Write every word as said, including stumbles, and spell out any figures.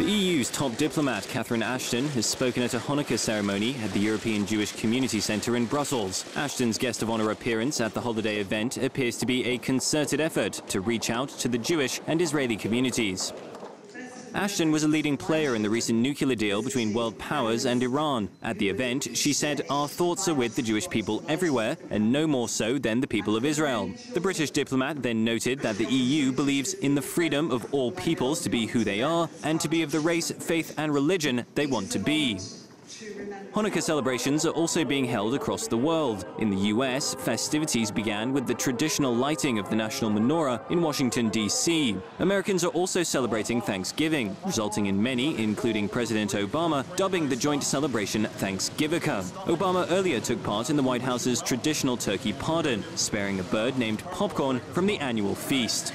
The E U's top diplomat, Catherine Ashton, has spoken at a Hanukkah ceremony at the European Jewish Community Centre in Brussels. Ashton's guest of honour appearance at the holiday event appears to be a concerted effort to reach out to the Jewish and Israeli communities. Ashton was a leading player in the recent nuclear deal between world powers and Iran. At the event, she said, "Our thoughts are with the Jewish people everywhere, and no more so than the people of Israel." The British diplomat then noted that the E U believes in the freedom of all peoples to be who they are and to be of the race, faith and religion they want to be. Hanukkah celebrations are also being held across the world. In the U S, festivities began with the traditional lighting of the National Menorah in Washington, D C Americans are also celebrating Thanksgiving, resulting in many, including President Obama, dubbing the joint celebration Thanksgivukkah. Obama earlier took part in the White House's traditional turkey pardon, sparing a bird named Popcorn from the annual feast.